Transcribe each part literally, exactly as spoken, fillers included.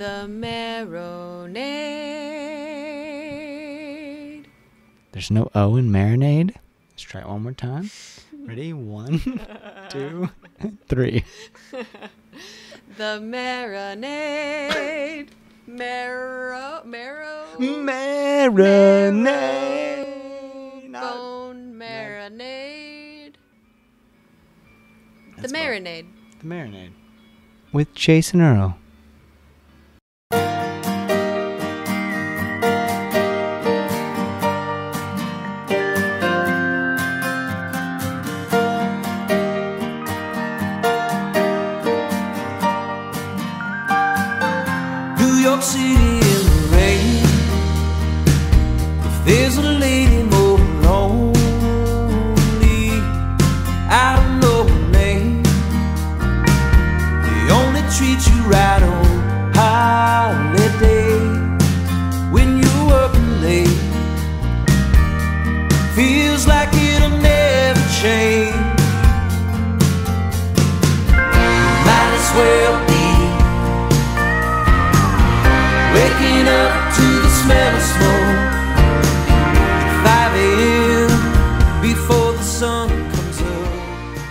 The Marinade. There's no O in marinade. Let's try it one more time. Ready? One, two, three. The Marinade. Marrow. Marrow. Marinade. Bone marinade. The Marinade. The Marinade. With Jason Earle.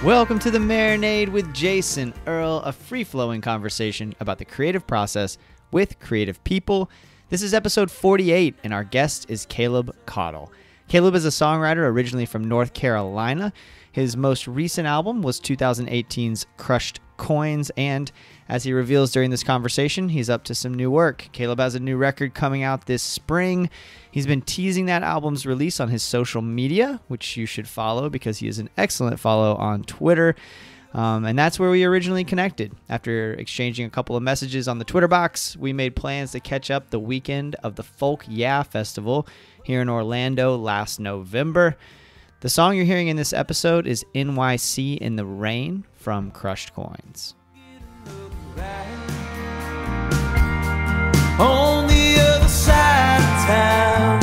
Welcome to The Marinade with Jason Earle, a free-flowing conversation about the creative process with creative people. This is episode forty-eight, and our guest is Caleb Caudle. Caleb is a songwriter originally from North Carolina. His most recent album was two thousand eighteen's Crushed Coins, and as he reveals during this conversation, he's up to some new work. Caleb has a new record coming out this spring. He's been teasing that album's release on his social media, which you should follow because he is an excellent follow on Twitter. Um, and that's where we originally connected. After exchanging a couple of messages on the Twitter box, we made plans to catch up the weekend of the Folk Yeah! Festival here in Orlando last November. The song you're hearing in this episode is N Y C in the Rain from Crushed Coins. On the other side of town,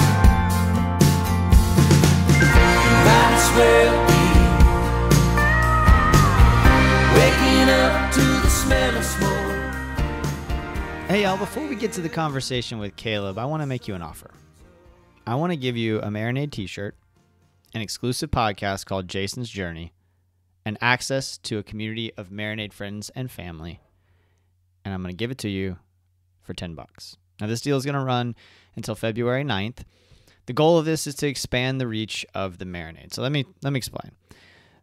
might as well be waking up to the smell of smoke. Hey y'all, before we get to the conversation with Caleb, I want to make you an offer. I want to give you a Marinade t-shirt, an exclusive podcast called Jason's Journey, and access to a community of Marinade friends and family. And I'm going to give it to you for ten bucks. Now, this deal is going to run until February ninth. The goal of this is to expand the reach of the Marinade. So let me let me explain.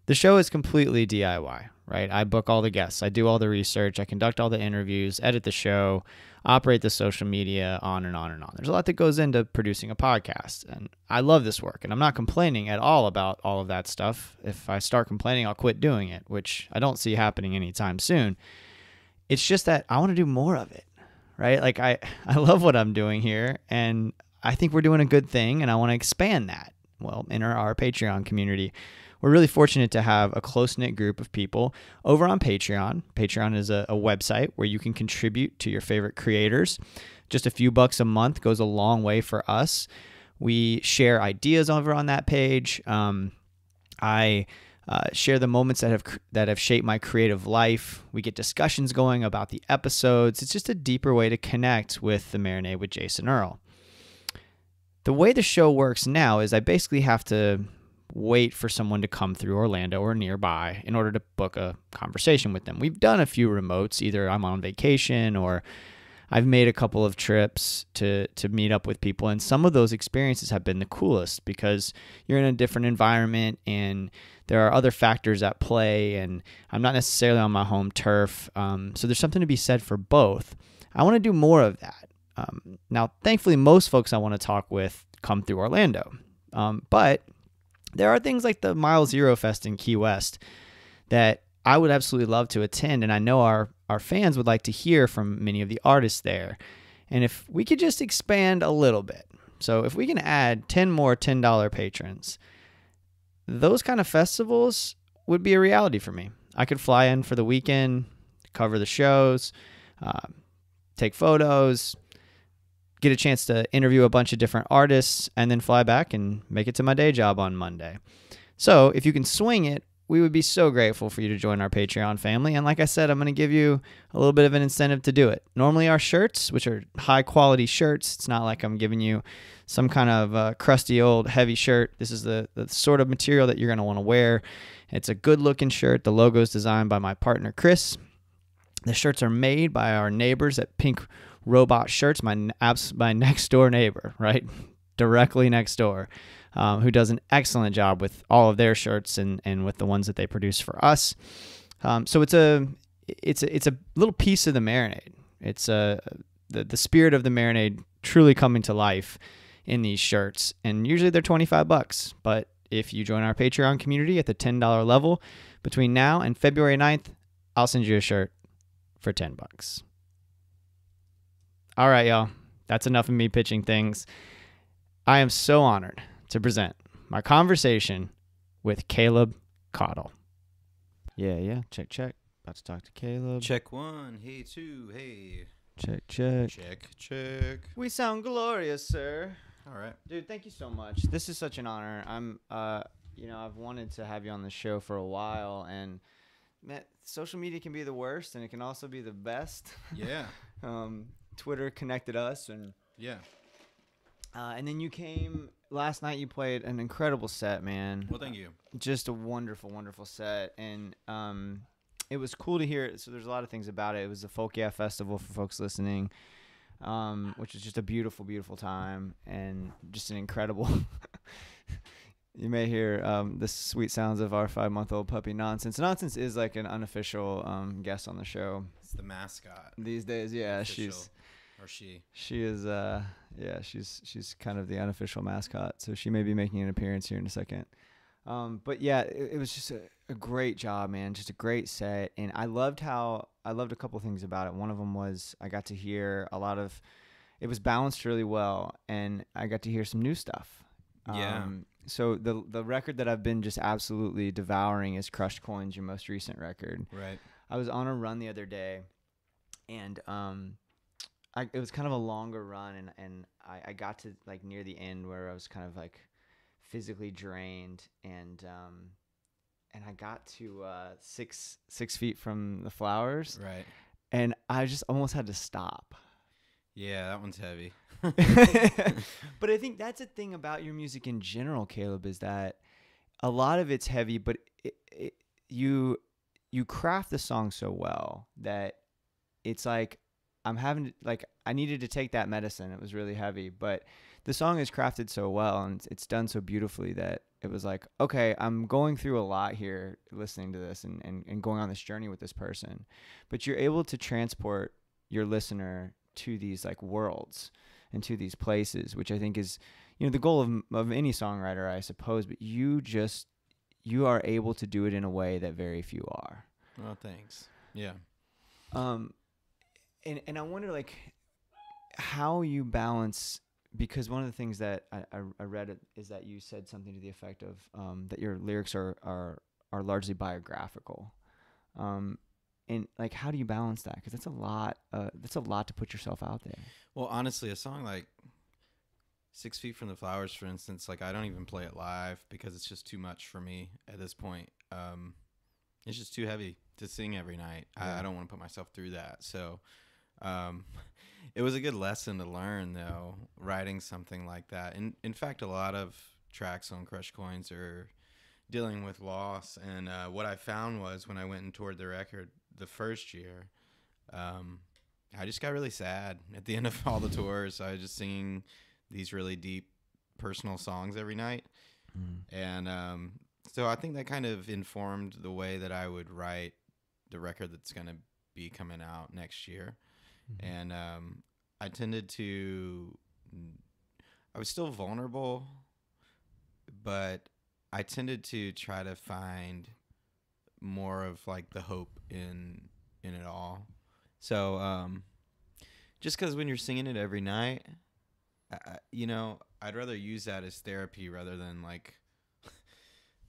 The show is completely D I Y, right? I book all the guests. I do all the research. I conduct all the interviews, edit the show, operate the social media, on and on and on. There's a lot that goes into producing a podcast, and I love this work, and I'm not complaining at all about all of that stuff. If I start complaining, I'll quit doing it, which I don't see happening anytime soon. It's just that I want to do more of it, right? Like, I, I love what I'm doing here, and I think we're doing a good thing, and I want to expand that. Well, enter our Patreon community. We're really fortunate to have a close-knit group of people over on Patreon. Patreon is a, a website where you can contribute to your favorite creators. Just a few bucks a month goes a long way for us. We share ideas over on that page. Um, I uh, share the moments that have that have shaped my creative life. We get discussions going about the episodes. It's just a deeper way to connect with The Marinade with Jason Earle. The way the show works now is I basically have to wait for someone to come through Orlando or nearby in order to book a conversation with them. We've done a few remotes. Either I'm on vacation or I've made a couple of trips to, to meet up with people. And some of those experiences have been the coolest because you're in a different environment and there are other factors at play and I'm not necessarily on my home turf. Um, so there's something to be said for both. I want to do more of that. Um, now, thankfully, most folks I want to talk with come through Orlando. Um, but there are things like the Mile Zero Fest in Key West that I would absolutely love to attend, and I know our, our fans would like to hear from many of the artists there. And if we could just expand a little bit, so if we can add ten more ten dollar patrons, those kind of festivals would be a reality for me. I could fly in for the weekend, cover the shows, uh, take photos, get a chance to interview a bunch of different artists, and then fly back and make it to my day job on Monday. So if you can swing it we would be so grateful for you to join our Patreon family. And like I said, I'm going to give you a little bit of an incentive to do it. Normally our shirts, which are high quality shirts, it's not like I'm giving you some kind of uh, crusty old heavy shirt. This is the, the sort of material that you're going to want to wear. It's a good looking shirt. The logo is designed by my partner, Chris. The shirts are made by our neighbors at Pink Robot Shirts, my, my next door neighbor, right? Directly next door. Um, who does an excellent job with all of their shirts and, and with the ones that they produce for us. Um, so it's a it's a, it's a little piece of the Marinade. It's a the, the spirit of the Marinade truly coming to life in these shirts. And usually they're twenty-five bucks. But if you join our Patreon community at the ten dollar level, between now and February ninth, I'll send you a shirt for ten bucks. All right, y'all. That's enough of me pitching things. I am so honored to present my conversation with Caleb Caudle. Yeah, yeah. Check, check. About to talk to Caleb. Check one. Hey, two. Hey. Check, check. Check, check. We sound glorious, sir. All right. Dude, thank you so much. This is such an honor. I'm, uh, you know, I've wanted to have you on the show for a while, and man, social media can be the worst, and it can also be the best. Yeah. um, Twitter connected us, and yeah. Uh, and then you came last night. You played an incredible set, man. Well, thank you. Just a wonderful, wonderful set, and um, it was cool to hear. So there's a lot of things about it. It was the Folk Yeah! Festival for folks listening, um, which is just a beautiful, beautiful time, and just an incredible. You may hear um, the sweet sounds of our five-month-old puppy Nonsense. Nonsense is like an unofficial um, guest on the show. It's the mascot these days. Yeah, official. She's. Or she. She is, uh, yeah, she's she's kind of the unofficial mascot, so she may be making an appearance here in a second. Um, but yeah, it, it was just a, a great job, man, just a great set, and I loved how I loved a couple things about it. One of them was I got to hear a lot of, it was balanced really well, and I got to hear some new stuff. Yeah. Um, so the the record that I've been just absolutely devouring is Crushed Coins, your most recent record. Right. I was on a run the other day, and um. I, it was kind of a longer run, and, and I, I got to like near the end where I was kind of like physically drained, and um, and I got to uh, six six feet from the flowers, right? And I just almost had to stop. Yeah, that one's heavy. But I think that's a thing about your music in general, Caleb, is that a lot of it's heavy, but it, it, you you craft the song so well that it's like. I'm having to, like, I needed to take that medicine. It was really heavy, but the song is crafted so well and it's done so beautifully that it was like, okay, I'm going through a lot here listening to this and, and, and going on this journey with this person, but you're able to transport your listener to these like worlds and to these places, which I think is, you know, the goal of, of any songwriter, I suppose, but you just, you are able to do it in a way that very few are. Well, thanks. Yeah. Um, And and I wonder like how you balance, because one of the things that I, I, I read it, is that you said something to the effect of um, that your lyrics are are, are largely biographical, um, and like how do you balance that? Because that's a lot. Uh, that's a lot to put yourself out there. Well, honestly, a song like Six Feet from the Flowers, for instance, like I don't even play it live because it's just too much for me at this point. Um, it's just too heavy to sing every night. Yeah. I, I don't want to put myself through that. So. Um, it was a good lesson to learn, though, writing something like that. And in fact, a lot of tracks on Crushed Coins are dealing with loss. And uh, what I found was when I went and toured the record the first year, um, I just got really sad at the end of all the tours. I was just singing these really deep personal songs every night. Mm. And um, so I think that kind of informed the way that I would write the record that's going to be coming out next year. Mm-hmm. And um, I tended to, I was still vulnerable, but I tended to try to find more of like the hope in in it all. So um, just because when you're singing it every night, I, you know, I'd rather use that as therapy rather than like,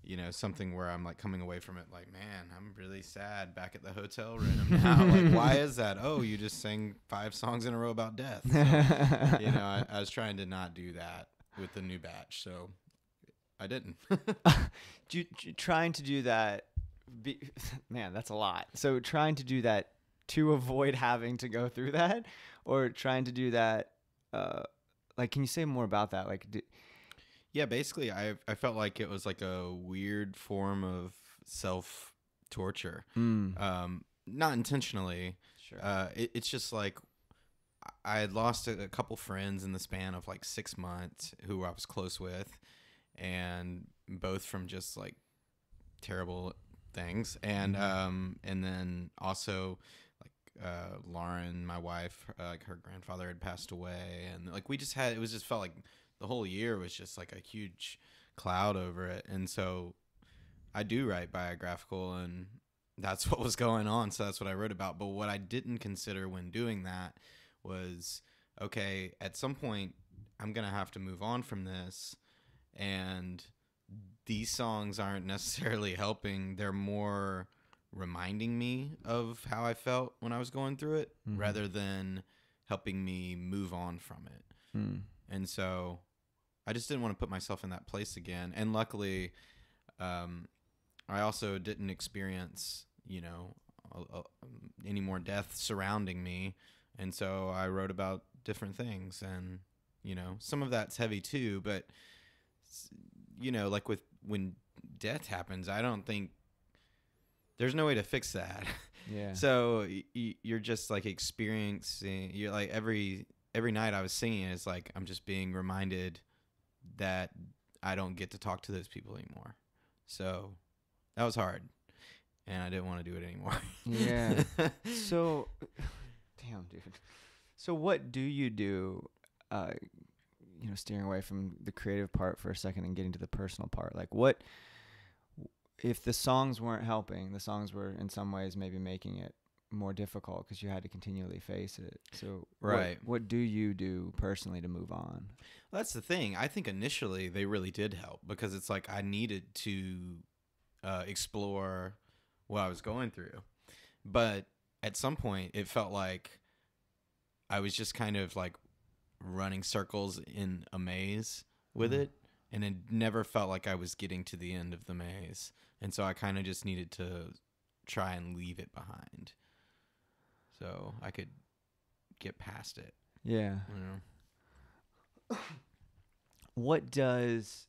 you know, something where I'm like coming away from it like, man, I'm really sad back at the hotel room now. Like, why is that? Oh, you just sang five songs in a row about death. So, you know, I, I was trying to not do that with the new batch, so I didn't. do, do, trying to do that be, man, that's a lot. So trying to do that to avoid having to go through that, or trying to do that, uh, like, can you say more about that? Like, do, yeah, basically I, I felt like it was like a weird form of self torture. Mm. Um, not intentionally. Sure. Uh, it, it's just like, I had lost a, a couple friends in the span of like six months who I was close with, and both from just like terrible things. And, um, and then also, uh Lauren, my wife, uh, like her grandfather had passed away, and like we just had, it was just felt like the whole year was just like a huge cloud over it. And so I do write biographical, and that's what was going on, so that's what I wrote about. But what I didn't consider when doing that was, okay, at some point I'm gonna have to move on from this, and these songs aren't necessarily helping. They're more reminding me of how I felt when I was going through it, mm-hmm. rather than helping me move on from it. Mm. And so I just didn't want to put myself in that place again. And luckily, um, I also didn't experience, you know, a, a, any more death surrounding me. And so I wrote about different things, and, you know, some of that's heavy too, but you know, like with, when death happens, I don't think, there's no way to fix that. Yeah. So y you're just like experiencing, you're like every, every night I was singing, it's like, I'm just being reminded that I don't get to talk to those people anymore. So that was hard, and I didn't want to do it anymore. Yeah. So damn, dude. So what do you do, uh, you know, steering away from the creative part for a second and getting to the personal part? Like, what, if the songs weren't helping, the songs were in some ways maybe making it more difficult because you had to continually face it. So right. What, what do you do personally to move on? Well, that's the thing. I think initially they really did help, because it's like I needed to uh, explore what I was going through. But at some point it felt like I was just kind of like running circles in a maze with mm. it. And it never felt like I was getting to the end of the maze. And so I kind of just needed to try and leave it behind, so I could get past it. Yeah. You know? What does,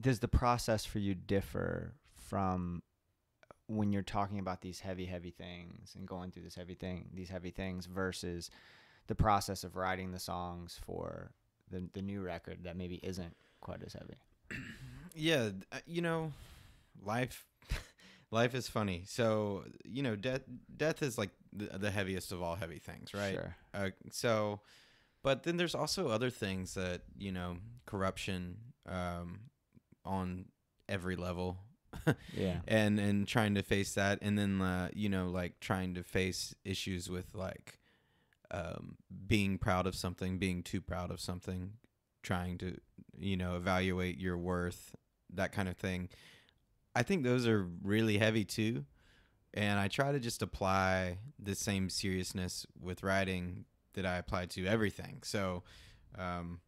does the process for you differ from when you're talking about these heavy, heavy things and going through this heavy thing, these heavy things, versus the process of writing the songs for the, the new record that maybe isn't quite as heavy? Yeah, you know, life life is funny. So, you know, death death is like the, the heaviest of all heavy things, right? Sure. Uh, so, but then there's also other things that, you know, corruption um, on every level. Yeah. And and trying to face that, and then uh, you know, like trying to face issues with like Um, being proud of something, being too proud of something, trying to, you know, evaluate your worth, that kind of thing. I think those are really heavy too. And I try to just apply the same seriousness with writing that I apply to everything. So, um,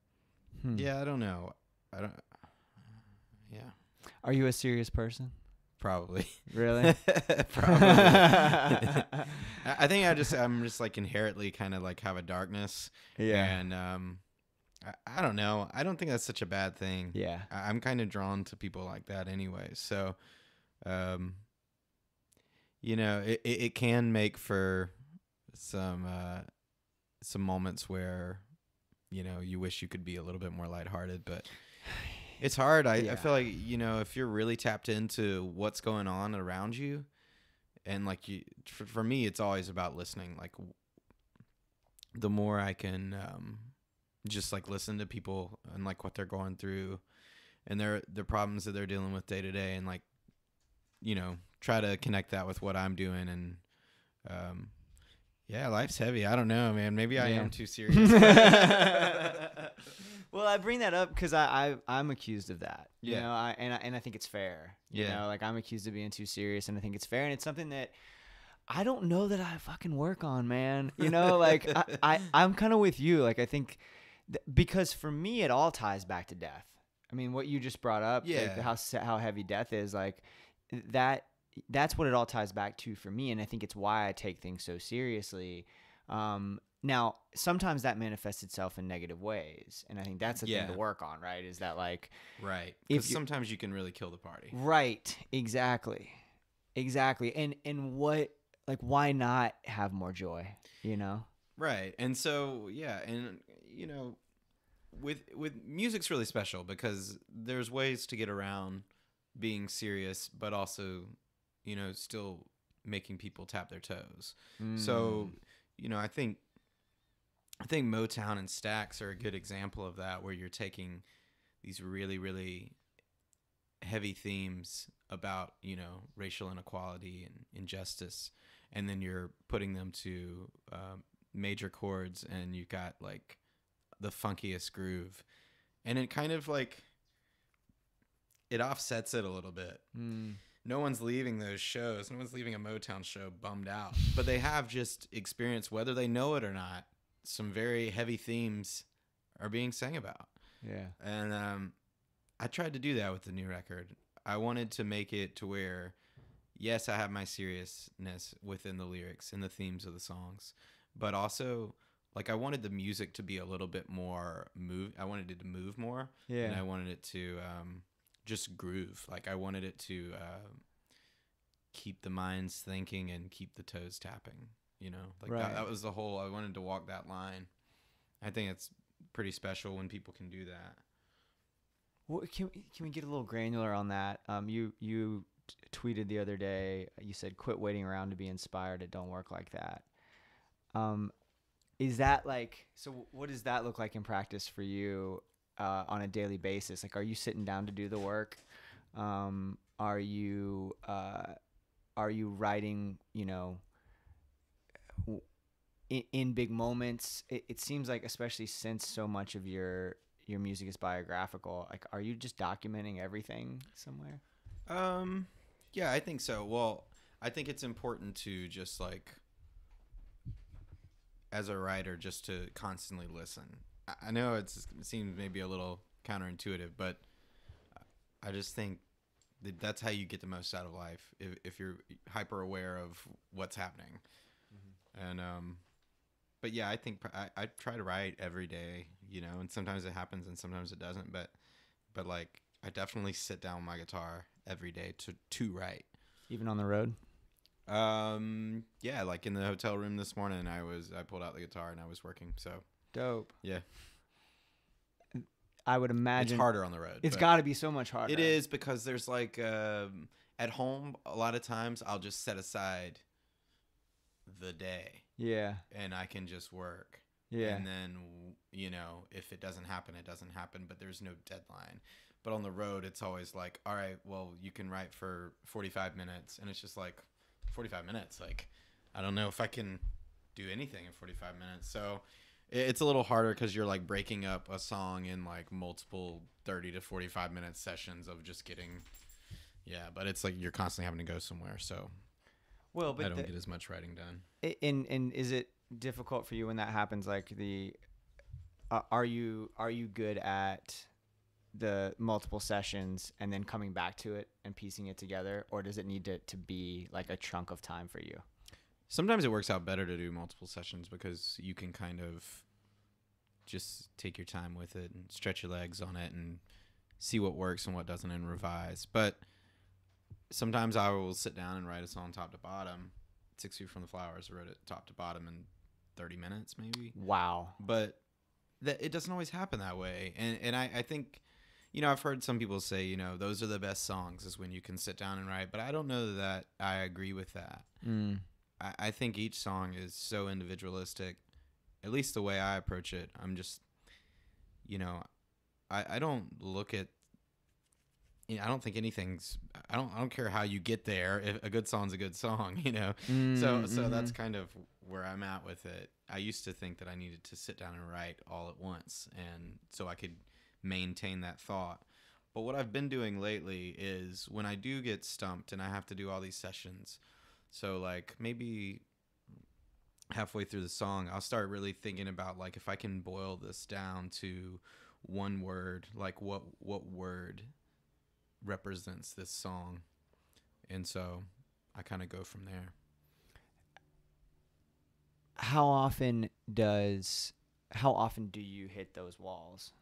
hmm. yeah, I don't know. I don't, yeah. Are you a serious person? Probably. Really? Probably. I think I just, I'm just like inherently kind of like have a darkness. Yeah. And um, I, I don't know. I don't think that's such a bad thing. Yeah. I, I'm kind of drawn to people like that anyway. So, um, you know, it, it, it can make for some, uh, some moments where, you know, you wish you could be a little bit more lighthearted, but it's hard. I, yeah. I feel like, you know, if you're really tapped into what's going on around you, and like you, for, for me, it's always about listening. Like, the more I can um, just like listen to people and like what they're going through, and their the problems that they're dealing with day to day, and like, you know, try to connect that with what I'm doing. And um, yeah, life's heavy. I don't know, man. Maybe I yeah. am too serious. Well, I bring that up because I, I I'm accused of that, yeah. you know, I, and I, and I think it's fair, you yeah. know, like I'm accused of being too serious, and I think it's fair, and it's something that I don't know that I fucking work on, man. You know, like I, I I'm kind of with you, like I think th because for me it all ties back to death. I mean, what you just brought up, yeah, like, how how heavy death is, like that that's what it all ties back to for me. And I think it's why I take things so seriously. Um, now, sometimes that manifests itself in negative ways. And I think that's the yeah. thing to work on, right? Is that like... Right. Because sometimes you can really kill the party. Right. Exactly. Exactly. And and what... Like, why not have more joy, you know? Right. And so, yeah. And, you know, with with music's really special because there's ways to get around being serious, but also, you know, still making people tap their toes. Mm. So, you know, I think I think Motown and Stax are a good example of that, where you're taking these really, really heavy themes about, you know, racial inequality and injustice, and then you're putting them to um, major chords, and you've got like the funkiest groove, and it kind of like it offsets it a little bit. Mm. No one's leaving those shows. No one's leaving a Motown show bummed out, but they have just experienced, whether they know it or not, some very heavy themes are being sang about. Yeah. And um, I tried to do that with the new record. I wanted to make it to where, yes, I have my seriousness within the lyrics and the themes of the songs, but also, like, I wanted the music to be a little bit more move. I wanted it to move more, yeah. And I wanted it to um, just groove. Like, I wanted it to uh, keep the minds thinking and keep the toes tapping. You know, like right. that, that was the whole. I wanted to walk that line. I think it's pretty special when people can do that. What, can we, can we get a little granular on that? Um, you you t- tweeted the other day. You said, "Quit waiting around to be inspired. It don't work like that." Um, is that like so? What does that look like in practice for you uh, on a daily basis? Like, are you sitting down to do the work? Um, are you uh, are you writing? You know, w- in, in big moments. It, it seems like, especially since so much of your your music is biographical, like, are you just documenting everything somewhere? Um, yeah, I think so. Well, I think it's important to just, like, as a writer, just to constantly listen. I know it's, it seems maybe a little counterintuitive, but I just think that that's how you get the most out of life, if, if you're hyper aware of what's happening. Mm-hmm. And, um, but yeah, I think I, I try to write every day, you know, and sometimes it happens and sometimes it doesn't. But, but like, I definitely sit down with my guitar every day to, to write. Even on the road? Um, yeah, like in the hotel room this morning, I was I pulled out the guitar and I was working. So dope. Yeah. I would imagine it's harder on the road. It's got to be so much harder. It is, because there's like um, at home a lot of times I'll just set aside the day. Yeah. And I can just work. Yeah. And then, you know, if it doesn't happen, it doesn't happen, but there's no deadline. But on the road, it's always like, all right, well, you can write for forty-five minutes. And it's just like, forty-five minutes. Like, I don't know if I can do anything in forty-five minutes. So it's a little harder because you're like breaking up a song in like multiple thirty to forty-five minute sessions of just getting, yeah, but it's like you're constantly having to go somewhere. So. Well, but I don't the, get as much writing done. And and is it difficult for you when that happens? Like the, uh, are you are you good at the multiple sessions and then coming back to it and piecing it together, or does it need to to be like a chunk of time for you? Sometimes it works out better to do multiple sessions because you can kind of just take your time with it and stretch your legs on it and see what works and what doesn't and revise. But sometimes I will sit down and write a song top to bottom. Six Feet from the Flowers, I wrote it top to bottom in thirty minutes, maybe. Wow. But that it doesn't always happen that way. And and I, I think, you know, I've heard some people say, you know, those are the best songs is when you can sit down and write. But I don't know that I agree with that. Mm. I, I think each song is so individualistic, at least the way I approach it. I'm just, you know, I, I don't look at, you know, I don't think anything's. I don't. I don't care how you get there. If a good song's a good song, you know. Mm, so, so mm-hmm. that's kind of where I'm at with it. I used to think that I needed to sit down and write all at once, and so I could maintain that thought. But what I've been doing lately is when I do get stumped and I have to do all these sessions, so like maybe halfway through the song, I'll start really thinking about like if I can boil this down to one word, like what what word represents this song. And so I kind of go from there. How often does, how often do you hit those walls?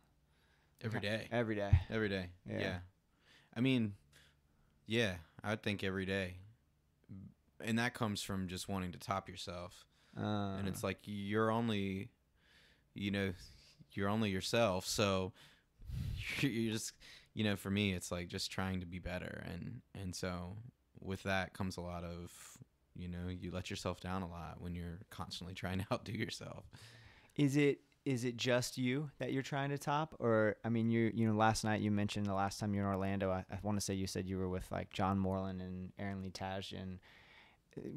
Every day. Every day. Every day. Yeah. yeah. I mean, yeah, I think every day. And that comes from just wanting to top yourself. Uh, and it's like, you're only, you know, you're only yourself. So you're just, you know, for me, it's like just trying to be better. And, and so with that comes a lot of, you know, you let yourself down a lot when you're constantly trying to outdo yourself. Is it, is it just you that you're trying to top? Or, I mean, you, you know, last night you mentioned the last time you were in Orlando, I, I want to say you said you were with like John Moreland and Aaron Lee Taj and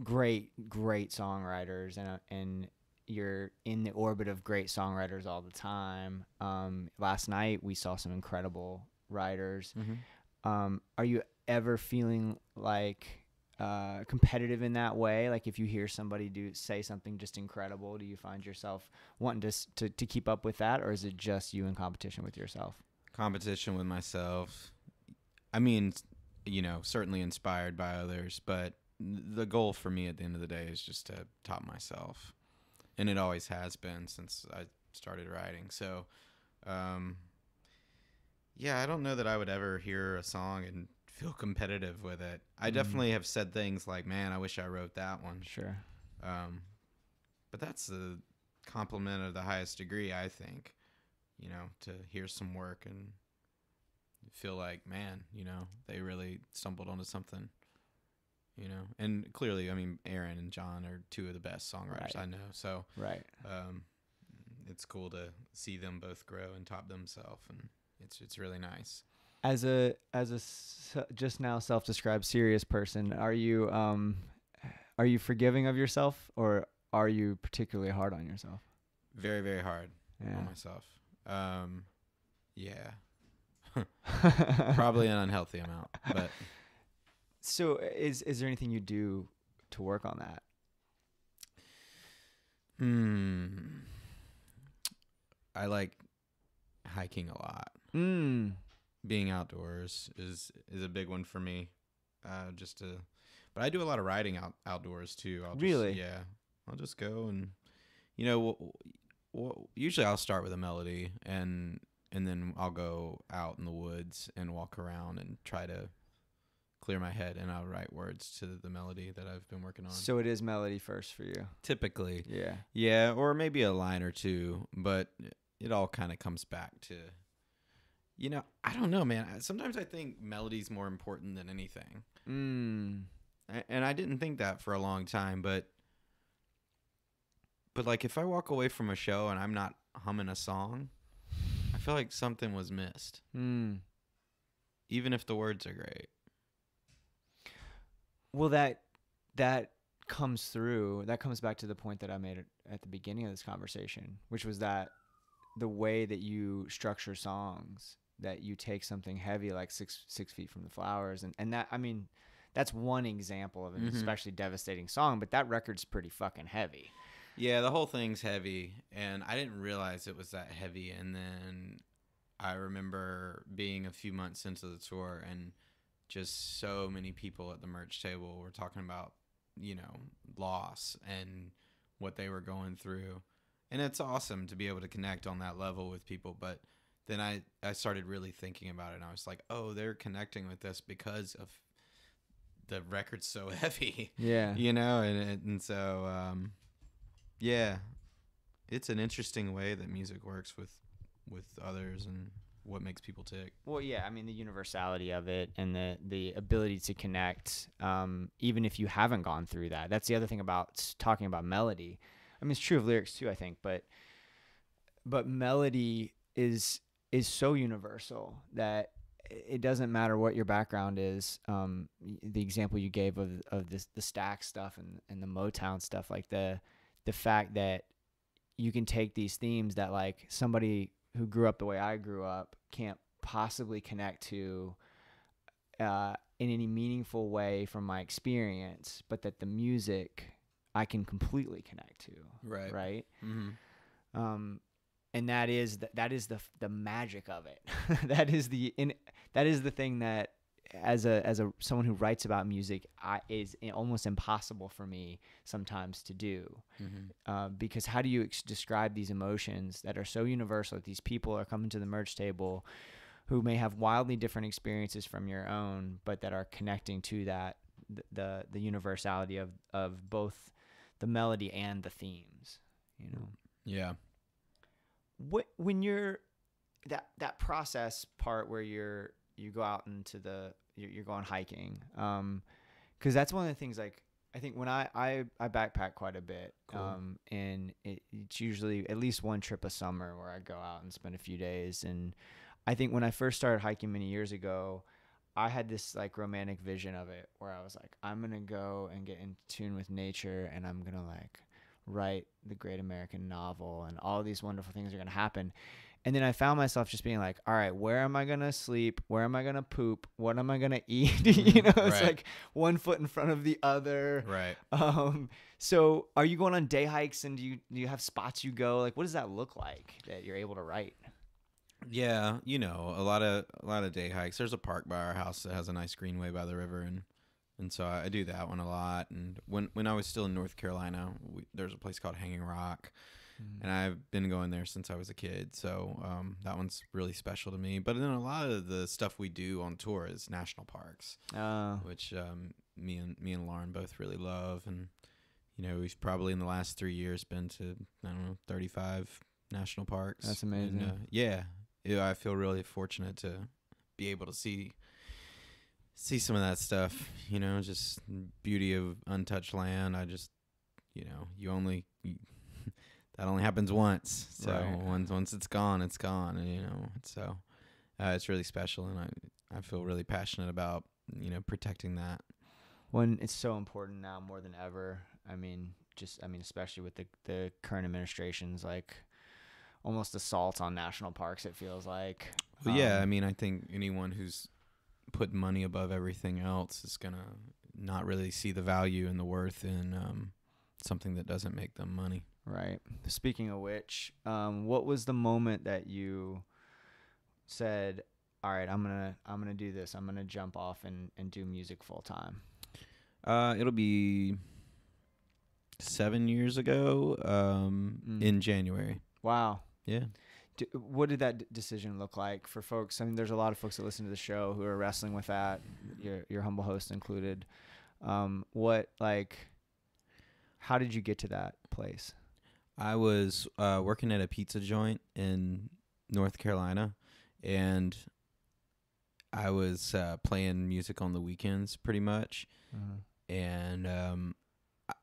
great, great songwriters, and, and you're in the orbit of great songwriters all the time. Um, last night we saw some incredible writers. Mm-hmm. Um, are you ever feeling like, uh, competitive in that way? Like if you hear somebody do say something just incredible, do you find yourself wanting to, to, to keep up with that? Or is it just you in competition with yourself? Competition with myself. I mean, you know, certainly inspired by others, but the goal for me at the end of the day is just to top myself. And it always has been since I started writing. So, um, yeah, I don't know that I would ever hear a song and feel competitive with it. I definitely mm. have said things like, man, I wish I wrote that one. Sure. Um, but that's the compliment of the highest degree, I think, you know, to hear some work and feel like, man, you know, they really stumbled onto something. You know, and clearly, I mean, Aaron and John are two of the best songwriters right. I know. So, right, um, it's cool to see them both grow and top themselves, and it's it's really nice. As a as a just now self-described serious person, are you um, are you forgiving of yourself, or are you particularly hard on yourself? Very very hard yeah. on myself. Um, yeah, probably an unhealthy amount, but. So is is there anything you do to work on that? Hmm. I like hiking a lot. Mm. Being outdoors is is a big one for me. Uh, just to, but I do a lot of riding out, outdoors too. I'll just, really? Yeah. I'll just go and, you know, w w usually I'll start with a melody and and then I'll go out in the woods and walk around and try to clear my head, and I'll write words to the melody that I've been working on. So it is melody first for you? Typically. Yeah. Yeah, or maybe a line or two, but it all kind of comes back to, you know, I don't know, man. Sometimes I think melody's more important than anything. Mm. And I didn't think that for a long time, but, but like if I walk away from a show and I'm not humming a song, I feel like something was missed. Mm. Even if the words are great. Well, that that comes through. That comes back to the point that I made at the beginning of this conversation, which was that the way that you structure songs, that you take something heavy like six six feet from the flowers, and and that I mean, that's one example of an mm-hmm. especially devastating song. But that record's pretty fucking heavy. Yeah, the whole thing's heavy, and I didn't realize it was that heavy. And then I remember being a few months into the tour and. Just so many people at the merch table were talking about, you know, loss and what they were going through. And it's awesome to be able to connect on that level with people. But then I, I started really thinking about it, and I was like, oh, they're connecting with this because of the record's so heavy. Yeah. You know, and, and so, um, yeah, it's an interesting way that music works with, with others and what makes people tick. Well, yeah, I mean, the universality of it and the, the ability to connect, um, even if you haven't gone through that. That's the other thing about talking about melody. I mean, it's true of lyrics too, I think, but but melody is is so universal that it doesn't matter what your background is. Um, the example you gave of, of this, the Stax stuff and, and the Motown stuff, like the the fact that you can take these themes that like somebody who grew up the way I grew up can't possibly connect to uh, in any meaningful way from my experience, but that the music I can completely connect to. Right. Right. Mm-hmm. Um, and that is, th that is the, the magic of it. That is the, in that is the thing that as a as a someone who writes about music, I, is almost impossible for me sometimes to do, mm-hmm. uh, because how do you ex- describe these emotions that are so universal, that these people are coming to the merch table who may have wildly different experiences from your own, but that are connecting to that the the universality of of both the melody and the themes, you know? Yeah. What when you're that that process part where you're you go out into the you're, you're going hiking, um because that's one of the things, like, I think when I I, I backpack quite a bit, cool. um and it, it's usually at least one trip a summer where I go out and spend a few days. And I think when I first started hiking many years ago, I had this like romantic vision of it where I was like, I'm gonna go and get in tune with nature, and I'm gonna like write the great American novel, and all these wonderful things are gonna happen. And then I found myself just being like, all right, where am I gonna sleep? Where am I gonna poop? What am I gonna eat? You know, it's right. like one foot in front of the other. Right. Um, so are you going on day hikes, and do you do you have spots you go? Like, what does that look like that you're able to write? Yeah, you know, a lot of a lot of day hikes. There's a park by our house that has a nice greenway by the river, and and so I do that one a lot. And when when I was still in North Carolina, we, there's a place called Hanging Rock, mm-hmm. and I've been going there since I was a kid. So um, that one's really special to me. But then a lot of the stuff we do on tour is national parks, oh. which um, me and me and Lauren both really love. And you know, we've probably in the last three years been to, I don't know, thirty-five national parks. That's amazing. And, uh, yeah. Yeah, I feel really fortunate to be able to see see some of that stuff, you know, just beauty of untouched land. I just, you know, you only, you, that only happens once. So right. once once it's gone, it's gone, and, you know, so uh, it's really special, and I, I feel really passionate about, you know, protecting that. When it's so important now more than ever. I mean, just, I mean, especially with the, the current administration's, like, almost assault on national parks, it feels like. Well, um, yeah, I mean, I think anyone who's put money above everything else is going to not really see the value and the worth in um, something that doesn't make them money. Right. Speaking of which, um, what was the moment that you said, all right, I'm going to I'm going to do this. I'm going to jump off and, and do music full time? Uh, it'll be seven years ago um, mm. in January. Wow. Yeah. Do, what did that d- decision look like for folks? I mean, there's a lot of folks that listen to the show who are wrestling with that, your your humble host included. Um, what, like, how did you get to that place? I was uh, working at a pizza joint in North Carolina, and I was uh, playing music on the weekends pretty much. Uh-huh. And um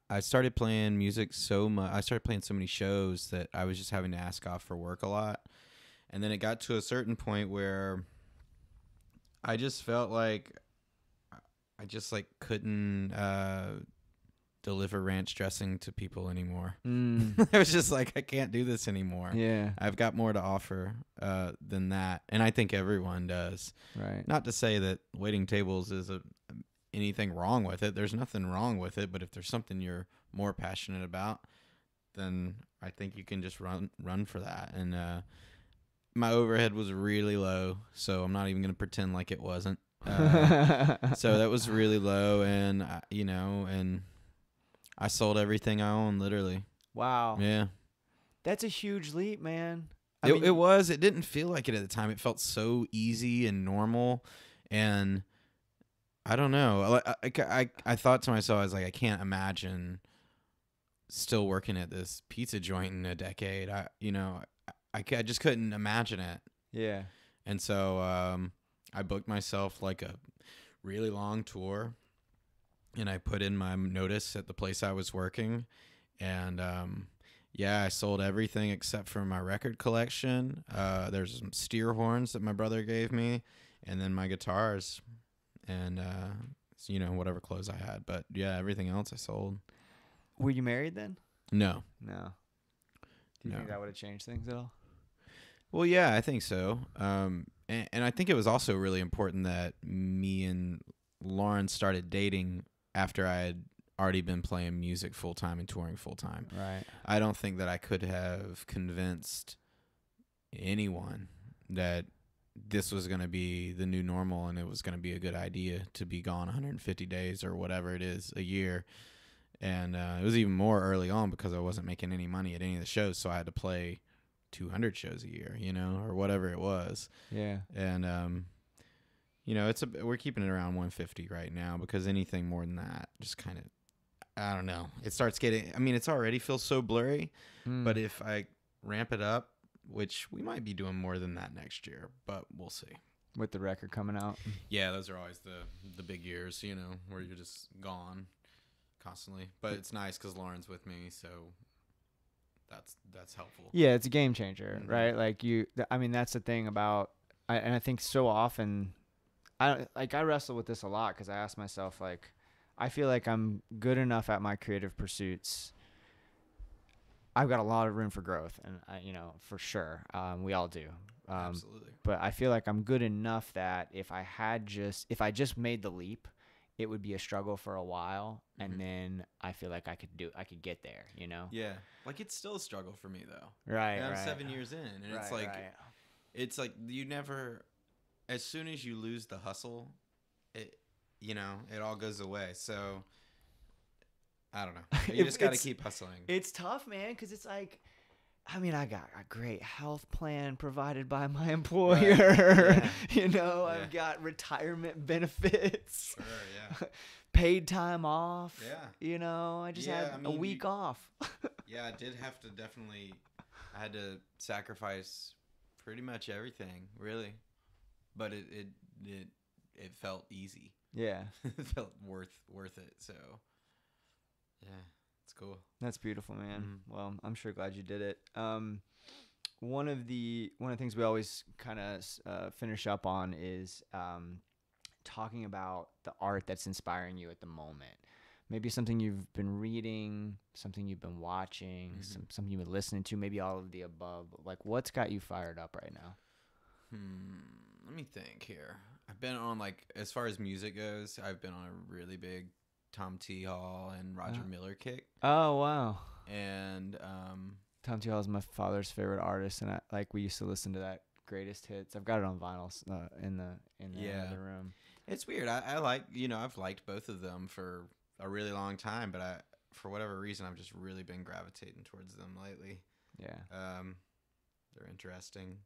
I started playing music so much. I started playing so many shows that I was just having to ask off for work a lot. And then it got to a certain point where I just felt like I just like couldn't uh, deliver ranch dressing to people anymore. Mm. I was just like, I can't do this anymore. Yeah, I've got more to offer uh, than that, and I think everyone does. Right. Not to say that waiting tables is a anything wrong with it. There's nothing wrong with it, but if there's something you're more passionate about, then I think you can just run run for that. And uh my overhead was really low, so I'm not even going to pretend like it wasn't. Uh, so that was really low, and I, you know, and I sold everything I own, literally. Wow. Yeah. That's a huge leap, man. I it, mean, it was. It didn't feel like it at the time. It felt so easy and normal, and I don't know. I, I, I, I thought to myself, I was like, I can't imagine still working at this pizza joint in a decade. I, you know, I, I just couldn't imagine it. Yeah. And so um, I booked myself like a really long tour, and I put in my notice at the place I was working. And um, yeah, I sold everything except for my record collection. Uh, there's some steer horns that my brother gave me, and then my guitars. And, uh, you know, whatever clothes I had. But, yeah, everything else I sold. Were you married then? No. No. Do you no. think that would have changed things at all? Well, yeah, I think so. Um, and, and I think it was also really important that me and Lauren started dating after I had already been playing music full-time and touring full-time. Right. I don't think that I could have convinced anyone that this was going to be the new normal and it was going to be a good idea to be gone one hundred fifty days or whatever it is, a year. And uh, it was even more early on because I wasn't making any money at any of the shows, so I had to play two hundred shows a year, you know, or whatever it was. Yeah. And, um, you know, it's a, we're keeping it around one fifty right now because anything more than that just kind of, I don't know. It starts getting, I mean, it's already feels so blurry, mm. but if I ramp it up, which we might be doing more than that next year, but we'll see. With the record coming out. Yeah, those are always the, the big years, you know, where you're just gone constantly. But it's nice because Lauren's with me, so that's that's helpful. Yeah, it's a game changer, mm-hmm. right? Like you, th- I mean, that's the thing about, I, and I think so often, I like I wrestle with this a lot because I ask myself, like, I feel like I'm good enough at my creative pursuits. I've got a lot of room for growth, and I, you know, for sure, um, we all do. Um, Absolutely. But I feel like I'm good enough that if I had just, if I just made the leap, it would be a struggle for a while, and mm-hmm. then I feel like I could do, I could get there, you know. Yeah, like it's still a struggle for me though. Right. And I'm right. seven years in, and right, it's like, right. it's like you never, as soon as you lose the hustle, it, you know, it all goes away. So. I don't know. You just got to keep hustling. It's tough, man, because it's like, I mean, I got a great health plan provided by my employer. Right. Yeah. You know, yeah. I've got retirement benefits. Sure, yeah. Paid time off. Yeah. You know, I just yeah, had I mean, a week you, off. Yeah, I did have to definitely, I had to sacrifice pretty much everything, really. But it it it, it felt easy. Yeah. It felt worth worth it, so... Yeah, it's cool. That's beautiful, man. Mm-hmm. Well, I'm sure glad you did it. Um, one of the one of the things we always kind of uh, finish up on is um, talking about the art that's inspiring you at the moment. Maybe something you've been reading, something you've been watching, mm-hmm. some, something you've been listening to, maybe all of the above. Like, what's got you fired up right now? Hmm, let me think here. I've been on, like, as far as music goes, I've been on a really big Tom T. Hall and Roger oh. Miller kick. Oh wow! And um, Tom T. Hall is my father's favorite artist, and I, like we used to listen to that greatest hits. I've got it on vinyl uh, in the in the, yeah. in the room. It's weird. I, I like you know I've liked both of them for a really long time, but I for whatever reason I've just really been gravitating towards them lately. Yeah. Um, they're interesting,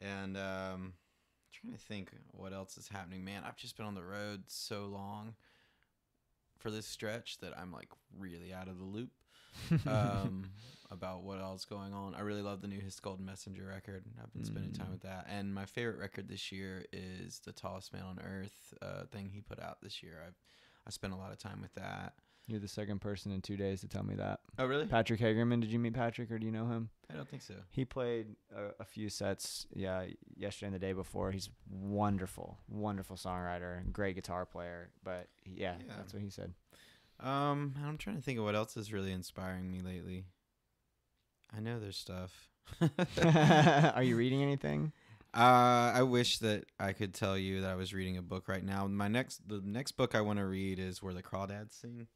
and um, I'm trying to think what else is happening. Man, I've just been on the road so long. For this stretch that I'm like really out of the loop um, about what else going on. I really love the new Hiss Golden Messenger record. I've been mm. spending time with that. And my favorite record this year is The Tallest Man on Earth uh, thing he put out this year. I've I spent a lot of time with that. You're the second person in two days to tell me that. Oh, really? Patrick Hagerman. Did you meet Patrick or do you know him? I don't think so. He played a, a few sets yeah, yesterday and the day before. He's wonderful, wonderful songwriter and great guitar player. But, yeah, yeah. that's what he said. Um, I'm trying to think of what else is really inspiring me lately. I know there's stuff. Are you reading anything? Uh, I wish that I could tell you that I was reading a book right now. My next, the next book I want to read is Where the Crawdads Sing.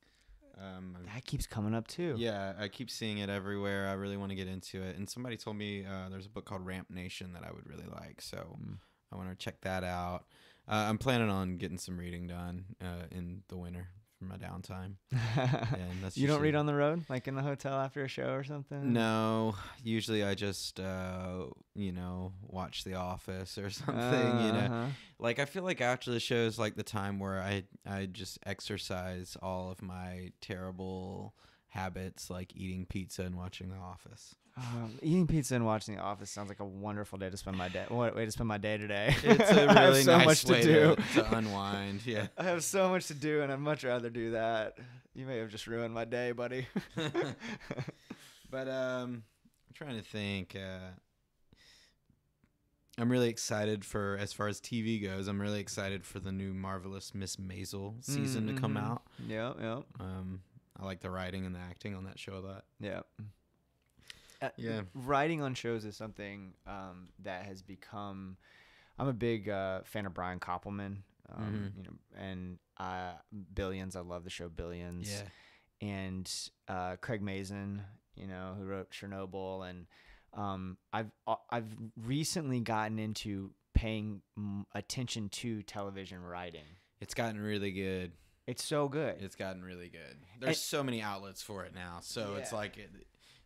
Um, that keeps coming up too. Yeah, I keep seeing it everywhere. I really want to get into it. And somebody told me uh, there's a book called Ramp Nation that I would really like, so mm. I want to check that out. Uh, I'm planning on getting some reading done uh, in the winter for my downtime. And that's you don't read on the road, like in the hotel after a show or something? No, usually I just. Uh, you know, watch The Office or something, uh, you know, uh-huh. like, I feel like after the show is like the time where I, I just exercise all of my terrible habits, like eating pizza and watching The Office. Um, eating pizza and watching The Office sounds like a wonderful day to spend my day. What way to spend my day today. It's a really so nice much way to, do. to, to unwind. Yeah. I have so much to do and I'd much rather do that. You may have just ruined my day, buddy. But, um, I'm trying to think, uh, I'm really excited for, as far as T V goes, I'm really excited for the new Marvelous Miss Maisel season mm-hmm. to come out. Yeah, yeah. Um, I like the writing and the acting on that show a lot. Yeah. Uh, yeah. Writing on shows is something um, that has become... I'm a big uh, fan of Brian Koppelman. Um, mm-hmm. you know, and uh, Billions. I love the show Billions. Yeah. And uh, Craig Mazin, you know, who wrote Chernobyl and... Um, I've, I've recently gotten into paying attention to television writing. It's gotten really good. It's so good. It's gotten really good. There's and, so many outlets for it now. So yeah. it's like,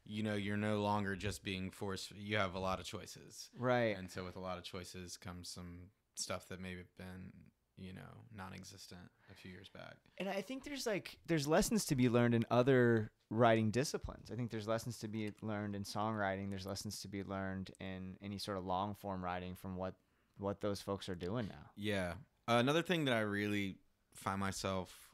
you know, you're no longer just being forced. You have a lot of choices. Right. And so with a lot of choices comes some stuff that maybe been, you know, non-existent a few years back. And I think there's like, there's lessons to be learned in other writing disciplines. I think there's lessons to be learned in songwriting. There's lessons to be learned in any sort of long form writing from what, what those folks are doing now. Yeah. Uh, another thing that I really find myself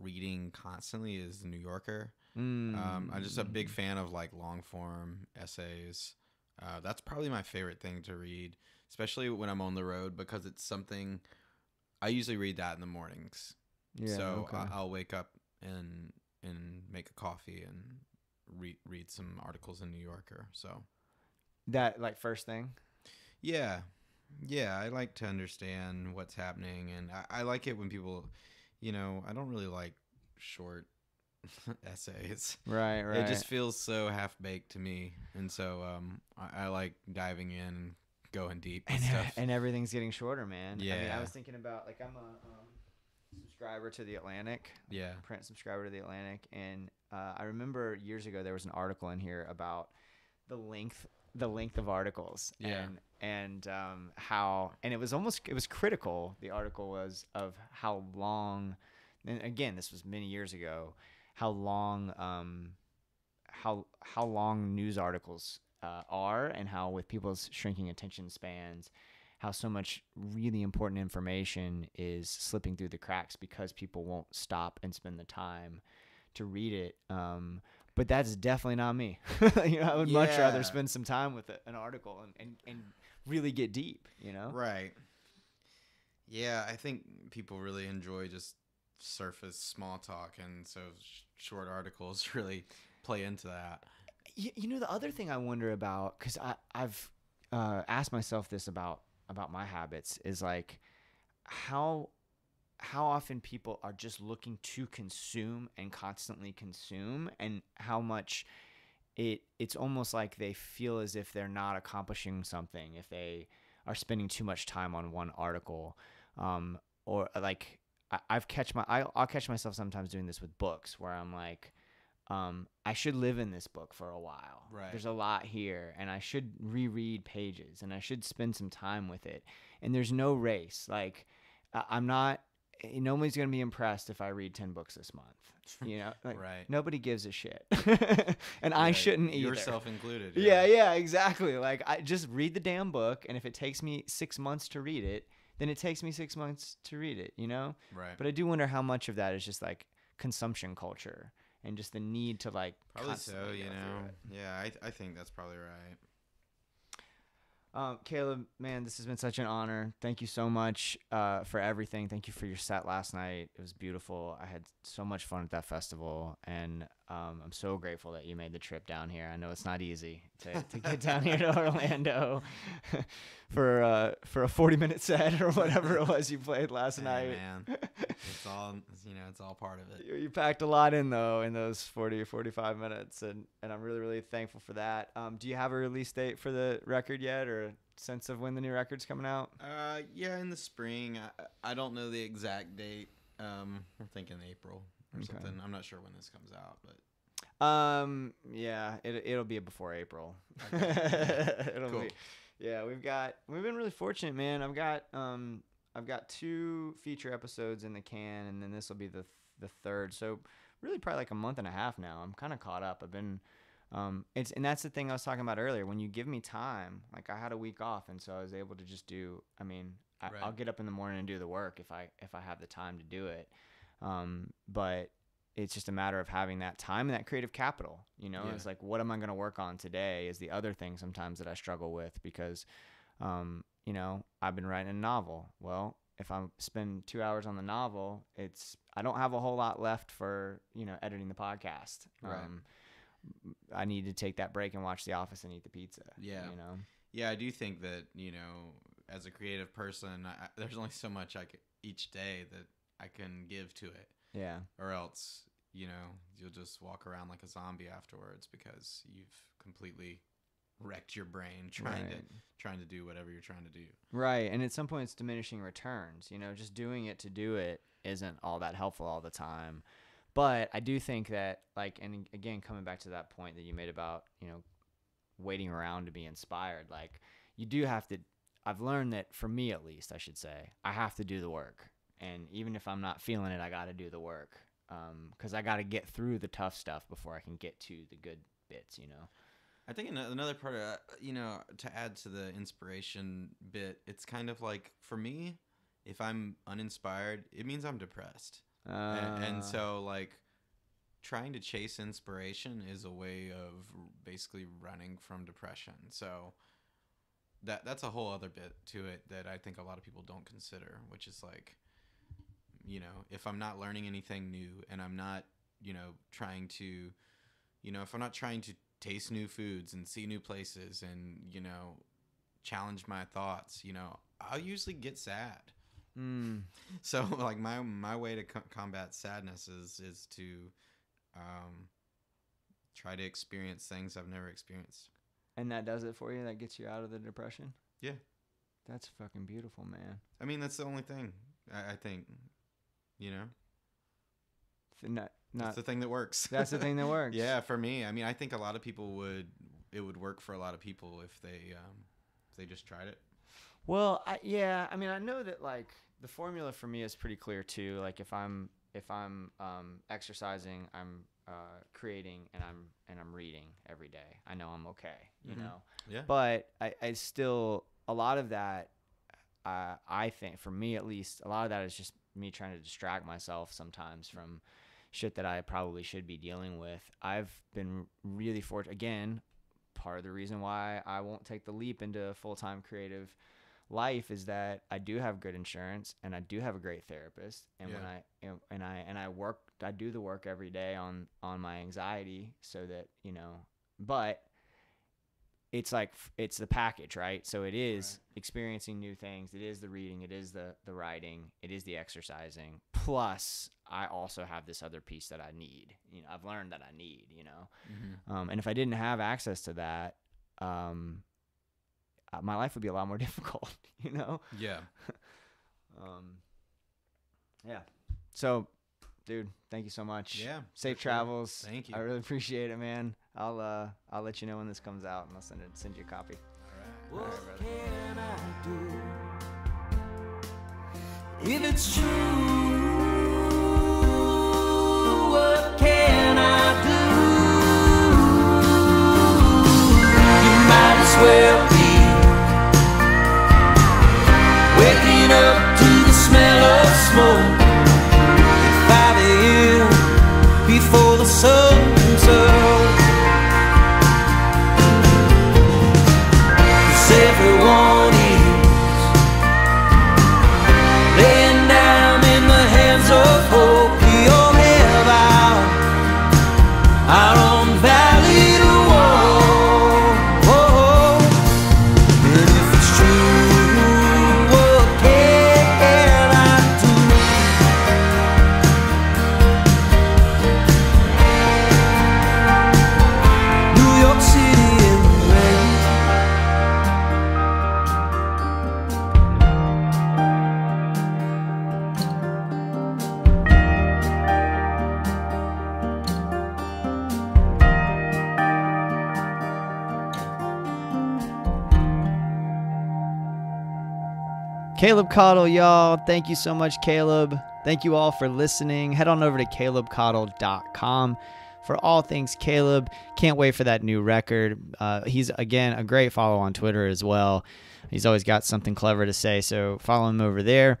reading constantly is The New Yorker. Mm. Um, I'm just a big fan of like long form essays. Uh, that's probably my favorite thing to read, especially when I'm on the road, because it's something I usually read that in the mornings. Yeah, so okay. I, I'll wake up and and make a coffee and read read some articles in New Yorker. So that like first thing. Yeah. Yeah, I like to understand what's happening, and I, I like it when people, you know, I don't really like short essays. Right, right. It just feels so half-baked to me, and so um, I, I like diving in and going deep and, and stuff. And everything's getting shorter, man. Yeah. I mean, I was thinking about, like, I'm a um, subscriber to The Atlantic. Yeah. Print subscriber to The Atlantic, and uh, I remember years ago there was an article in here about the length the length of articles. Yeah. And, and um, how, and it was almost, it was critical, the article was, of how long, and again, this was many years ago, how long, um, how, how long news articles uh, are, and how with people's shrinking attention spans, how so much really important information is slipping through the cracks because people won't stop and spend the time to read it. Um, But that's definitely not me. You know, I would yeah. much rather spend some time with a, an article and, and, and really get deep, you know? Right. Yeah, I think people really enjoy just surface small talk, and so sh short articles really play into that. You, you know, the other thing I wonder about, because I've uh, asked myself this about, about my habits, is like how – how often people are just looking to consume and constantly consume, and how much it it's almost like they feel as if they're not accomplishing something if they are spending too much time on one article. Um, or like I, I've catch my, I, I'll catch myself sometimes doing this with books where I'm like, um, I should live in this book for a while. Right. There's a lot here, and I should reread pages, and I should spend some time with it. And there's no race. Like I, I'm not, nobody's going to be impressed if I read ten books this month, you know, like, right. Nobody gives a shit. And right. I shouldn't either. Yourself included. Yeah. yeah. Yeah, exactly. Like I just read the damn book. And if it takes me six months to read it, then it takes me six months to read it, you know? Right. But I do wonder how much of that is just like consumption culture and just the need to like, probably so, you know? Yeah. I, th I think that's probably right. Um, Caleb, man, this has been such an honor. Thank you so much uh, for everything. Thank you for your set last night. It was beautiful. I had so much fun at that festival, and um, I'm so grateful that you made the trip down here. I know it's not easy to, to get down here to Orlando for uh, for a forty minute set or whatever it was you played last hey, night. Man, it's all you know. It's all part of it. You, you packed a lot in though in those forty or forty-five minutes, and and I'm really really thankful for that. Um, do you have a release date for the record yet, or sense of when the new record's coming out? Uh, yeah, in the spring. I, I don't know the exact date. Um, I'm thinking April or okay. something. I'm not sure when this comes out, but um, yeah, it it'll be before April. Okay. it'll cool. be. Yeah, we've got we've been really fortunate, man. I've got um, I've got two feature episodes in the can, and then this will be the th the third. So really, probably like a month and a half now. I'm kind of caught up. I've been. Um, it's, and that's the thing I was talking about earlier. When you give me time, like I had a week off, and so I was able to just do, I mean, I, right. I'll get up in the morning and do the work if I, if I have the time to do it. Um, but it's just a matter of having that time and that creative capital, you know, yeah. It's like, what am I going to work on today is the other thing sometimes that I struggle with because, um, you know, I've been writing a novel. Well, if I spend two hours on the novel, it's, I don't have a whole lot left for, you know, editing the podcast. Right. Um, I need to take that break and watch The Office and eat the pizza. Yeah. You know? Yeah. I do think that, you know, as a creative person, I, there's only so much I could, each day that I can give to it. Yeah. Or else, you know, you'll just walk around like a zombie afterwards because you've completely wrecked your brain trying right. to trying to do whatever you're trying to do. Right. And at some point it's diminishing returns. You know, just doing it to do it isn't all that helpful all the time. But I do think that, like, and again, coming back to that point that you made about, you know, waiting around to be inspired, like, you do have to, I've learned that, for me at least, I should say, I have to do the work. And even if I'm not feeling it, I got to do the work. Um, 'cause I got to get through the tough stuff before I can get to the good bits, you know? I think another part of, you know, to add to the inspiration bit, it's kind of like, for me, if I'm uninspired, it means I'm depressed. Uh, and, and so, like, trying to chase inspiration is a way of basically running from depression. So that that's a whole other bit to it that I think a lot of people don't consider, which is, like, you know, if I'm not learning anything new and I'm not, you know, trying to, you know, if I'm not trying to taste new foods and see new places and, you know, challenge my thoughts, you know, I'll usually get sad. Mm. So, like, my my way to co- combat sadness is is to um, try to experience things I've never experienced. And that does it for you? That gets you out of the depression? Yeah. That's fucking beautiful, man. I mean, that's the only thing, I, I think, you know? Not, not, that's the thing that works. That's the thing that works. Yeah, for me. I mean, I think a lot of people would, it would work for a lot of people if they, um, if they just tried it. Well, I, yeah. I mean, I know that, like, the formula for me is pretty clear too. Like, if I'm, if I'm, um, exercising, I'm, uh, creating, and I'm, and I'm reading every day, I know I'm okay, you mm-hmm. know? Yeah. But I, I still, a lot of that, uh, I think for me at least, a lot of that is just me trying to distract myself sometimes from shit that I probably should be dealing with. I've been really fortunate. Again, part of the reason why I won't take the leap into full-time creative life is that I do have good insurance and I do have a great therapist. And yeah. when I and, and I and I work, I do the work every day on on my anxiety, so that, you know. But it's like, it's the package, right? So it is right. experiencing new things. It is the reading. It is the, the writing. It is the exercising. Plus, I also have this other piece that I need. You know, I've learned that I need, you know. Mm-hmm. Um, and if I didn't have access to that, um, my life would be a lot more difficult, you know? Yeah. um, yeah. So, dude, thank you so much. Yeah. Safe travels. Sure. Thank you. I really appreciate it, man. I'll uh I'll let you know when this comes out, and I'll send it send you a copy. All right. What All right, can I do? If it's true, what can I do? You might as well be waking up to the smell of smoke at five a.m. before the sun comes up. Everyone is laying down in the hands of hope. You'll have out our own valley to walk. And if it's true, what can I do? New York City in the rain. Caleb Caudle, y'all. Thank you so much, Caleb. Thank you all for listening. Head on over to caleb caudle dot com for all things Caleb. Can't wait for that new record. Uh, he's, again, a great follow on Twitter as well. He's always got something clever to say, so follow him over there.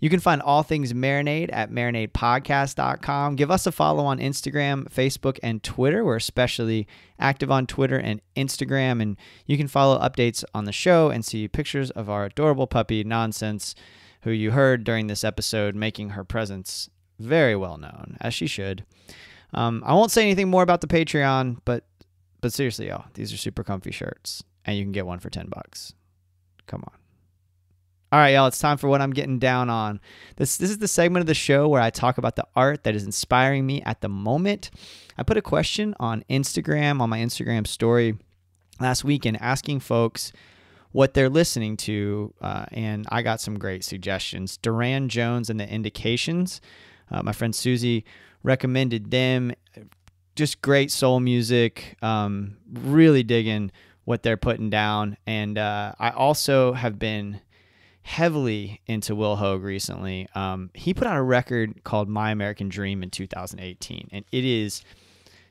You can find all things Marinade at marinade podcast dot com. Give us a follow on Instagram, Facebook, and Twitter. We're especially active on Twitter and Instagram, and you can follow updates on the show and see pictures of our adorable puppy, Nonsense, who you heard during this episode, making her presence very well known, as she should. Um, I won't say anything more about the Patreon, but but seriously, y'all, these are super comfy shirts, and you can get one for ten bucks. Come on. All right, y'all, it's time for What I'm Getting Down On. This this is the segment of the show where I talk about the art that is inspiring me at the moment. I put a question on Instagram, on my Instagram story, last week and asking folks what they're listening to, uh, and I got some great suggestions. Duran Jones and the Indications. Uh, my friend Susie recommended them. Just great soul music. Um, really digging what they're putting down. And uh, I also have been heavily into Will Hogue recently. Um, he put out a record called My American Dream in two thousand eighteen, and it is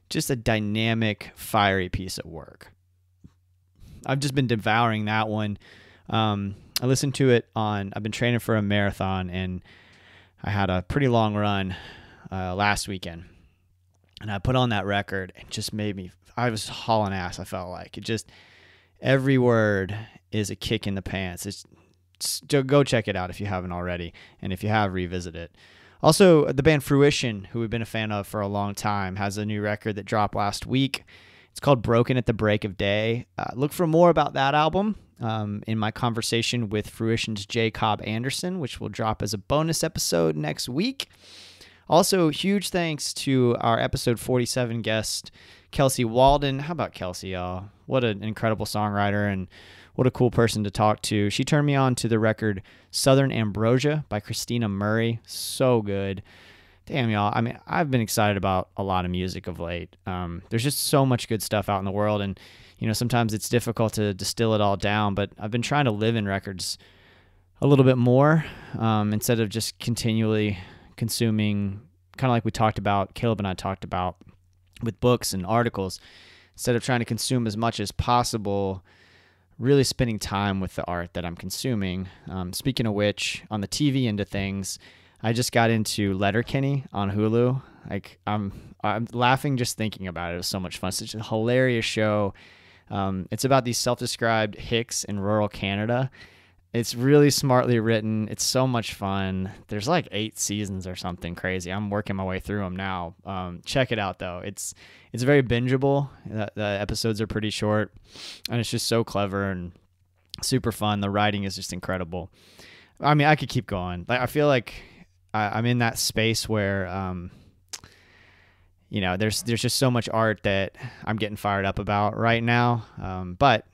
just a dynamic, fiery piece of work. I've just been devouring that one. Um, I listened to it on, I've been training for a marathon, and I had a pretty long run uh, last weekend. And I put on that record, and just made me, I was hauling ass, I felt like. It just, every word is a kick in the pants. It's, it's go check it out if you haven't already. And if you have, revisit it. Also, the band Fruition, who we've been a fan of for a long time, has a new record that dropped last week. It's called Broken at the Break of Day. Uh, look for more about that album um, in my conversation with Fruition's J. Cobb Anderson, which will drop as a bonus episode next week. Also, huge thanks to our episode forty-seven guest, Kelsey Walden. How about Kelsey, y'all? What an incredible songwriter and what a cool person to talk to. She turned me on to the record Southern Ambrosia by Christina Murray. So good. Damn, y'all. I mean, I've been excited about a lot of music of late. Um, there's just so much good stuff out in the world, and, you know, sometimes it's difficult to distill it all down, but I've been trying to live in records a little bit more um, instead of just continually consuming, kind of like we talked about, Caleb and I talked about with books and articles, instead of trying to consume as much as possible, really spending time with the art that I'm consuming. Um, speaking of which, on the T V end of things, I just got into Letterkenny on Hulu. Like I'm, I'm laughing just thinking about it. It was so much fun. Such a hilarious show. Um, it's about these self-described hicks in rural Canada. It's really smartly written. It's so much fun. There's like eight seasons or something crazy. I'm working my way through them now. Um, check it out though. It's it's very bingeable. The, the episodes are pretty short, and it's just so clever and super fun. The writing is just incredible. I mean, I could keep going. Like I feel like I'm in that space where, um, you know, there's there's just so much art that I'm getting fired up about right now. Um, but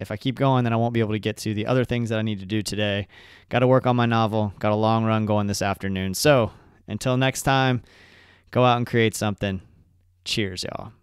if I keep going, then I won't be able to get to the other things that I need to do today. Got to work on my novel. Got a long run going this afternoon. So until next time, go out and create something. Cheers, y'all.